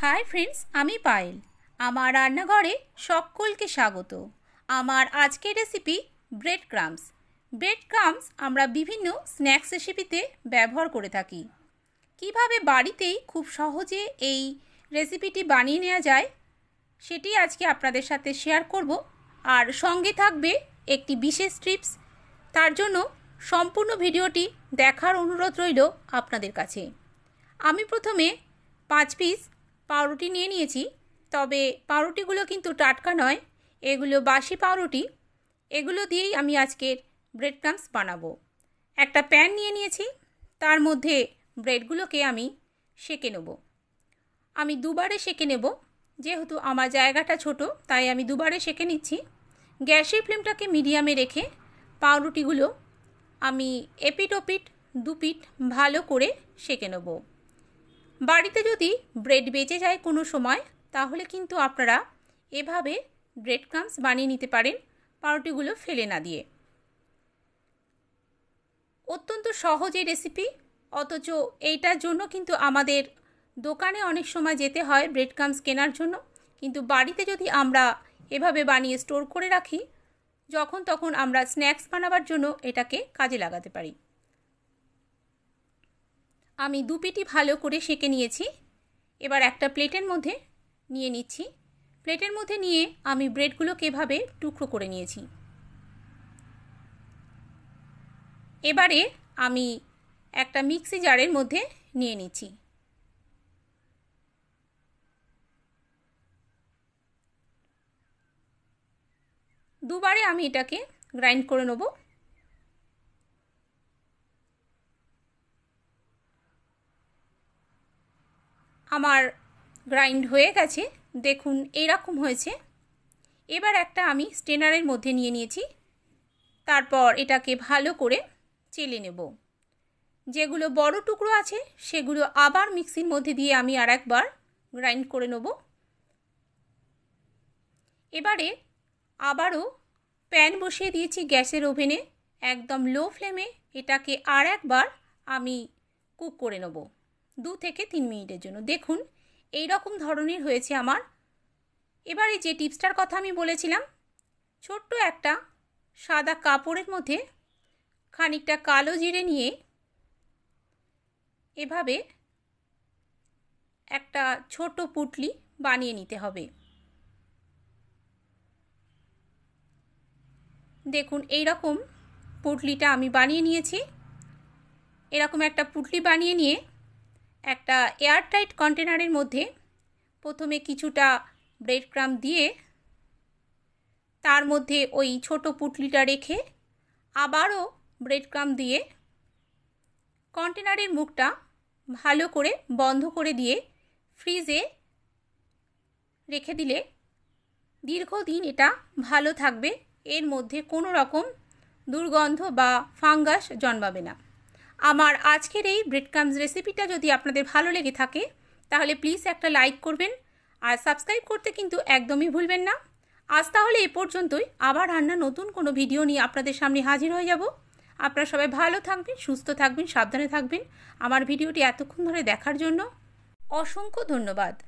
Hi friends, आमी पायल, आमार रान्नाघरे सकलके स्वागत। आमार आजकेर recipe bread crumbs. Bread crumbs आमरा विभिन्न स्नैक्स रेसिपिते व्यवहार करे थाकी। किभाबे बाड़ीतेई खूब सहजे एई रेसिपिटी बानिये नेওয়া যায় সেটি আজকে আপনাদের সাথে শেয়ার করব। আর সঙ্গে থাকবে একটি বিশেষ টিপস। তার জন্য সম্পূর্ণ ভিডিওটি দেখার অনুরোধ রইল আপনাদের কাছে। আমি প্রথমে 5 পিস পাউরুটি নিয়ে নিয়েছি, তবে পাউরুটিগুলো কিন্তু টাটকা নয়, এগুলো বাসি পাউরুটি। এগুলো দিয়েই আমি আজকের ব্রেড ক্রাম্স বানাবো। একটা প্যান নিয়ে নিয়েছি, তার মধ্যে ব্রেডগুলোকে আমি সেঁকে নেব। আমি দুবারে সেঁকে নেব, যেহেতু আমার জায়গাটা ছোট তাই আমি দুবারে সেঁকে নিচ্ছি। গ্যাসের ফ্লেমটাকে মিডিয়ামে রেখে পাউরুটিগুলো আমি এপিট ওপিট দুপিট ভালো করে সেঁকে নেব। বাড়িতে যদি ব্রেড বেঁচে যায় কোনো সময়, তাহলে কিন্তু আপনারা এভাবে ব্রেড ক্রাম্স বানিয়ে নিতে পারেন পাউরুটিগুলো ফেলে না দিয়ে। অত্যন্ত সহজ এই রেসিপি, অথচ এইটার জন্য কিন্তু আমাদের দোকানে অনেক সময় যেতে হয় ব্রেড ক্রাম্স কেনার জন্য। কিন্তু বাড়িতে যদি আমরা এভাবে বানিয়ে স্টোর করে রাখি, যখন তখন আমরা স্ন্যাক্স বানাবার জন্য এটাকে কাজে লাগাতে পারি। আমি দুপিটি ভালো করে সেঁকে নিয়েছি। এবার একটা প্লেটের মধ্যে নিয়ে নিচ্ছি। প্লেটের মধ্যে নিয়ে আমি ব্রেডগুলোকে এভাবে টুকরো করে নিয়েছি। এবারে আমি একটা মিক্সি জারের মধ্যে নিয়ে নিচ্ছি। দুবারে আমি এটাকে গ্রাইন্ড করে নেব। আমার গ্রাইন্ড হয়ে গেছে, দেখুন এইরকম হয়েছে। এবার একটা আমি স্ট্রেনারের মধ্যে নিয়ে নিয়েছি, তারপর এটাকে ভালো করে চেলে নেব। যেগুলো বড় টুকরো আছে সেগুলো আবার মিক্সির মধ্যে দিয়ে আমি আরেকবার গ্রাইন্ড করে নেব। এবারে আবারও প্যান বসিয়ে দিয়েছি গ্যাসের ওভেনে, একদম লো ফ্লেমে এটাকে আর একবার আমি কুক করে নেব 2 থেকে 3 মিনিটের জন্য। দেখুন এই রকম ধরনের হয়েছে আমার। এবারে যে টিপসটার কথা আমি বলেছিলাম, ছোট্ট একটা সাদা কাপড়ের মধ্যে খানিকটা কালো জিরে নিয়ে এভাবে একটা ছোট পুটলি বানিয়ে নিতে হবে। দেখুন এই রকম পুটলিটা আমি বানিয়ে নিয়েছি। এরকম একটা পুটলি বানিয়ে নিয়ে একটা এয়ারটাইট কন্টেনারের মধ্যে প্রথমে কিছুটা ব্রেড ক্রাম দিয়ে তার মধ্যে ওই ছোট পুটলিটা রেখে আবারও ব্রেড ক্রাম দিয়ে কন্টেনারের মুখটা ভালো করে বন্ধ করে দিয়ে ফ্রিজে রেখে দিলে দীর্ঘদিন এটা ভালো থাকবে। এর মধ্যে কোনো রকম দুর্গন্ধ বা ফাঙ্গাস জন্মাবে না। আমার আজকের এই ব্রেড ক্রাম্স রেসিপিটা যদি আপনাদের ভালো লেগে থাকে, তাহলে প্লিজ একটা লাইক করবেন আর সাবস্ক্রাইব করতে কিন্তু একদমই ভুলবেন না। আজ তাহলে এ পর্যন্তই। আবার রান্না নতুন কোনো ভিডিও নিয়ে আপনাদের সামনে হাজির হয়ে যাব। আপনারা সবাই ভালো থাকবেন, সুস্থ থাকবেন, সাবধানে থাকবেন। আমার ভিডিওটি এতক্ষণ ধরে দেখার জন্য অসংখ্য ধন্যবাদ।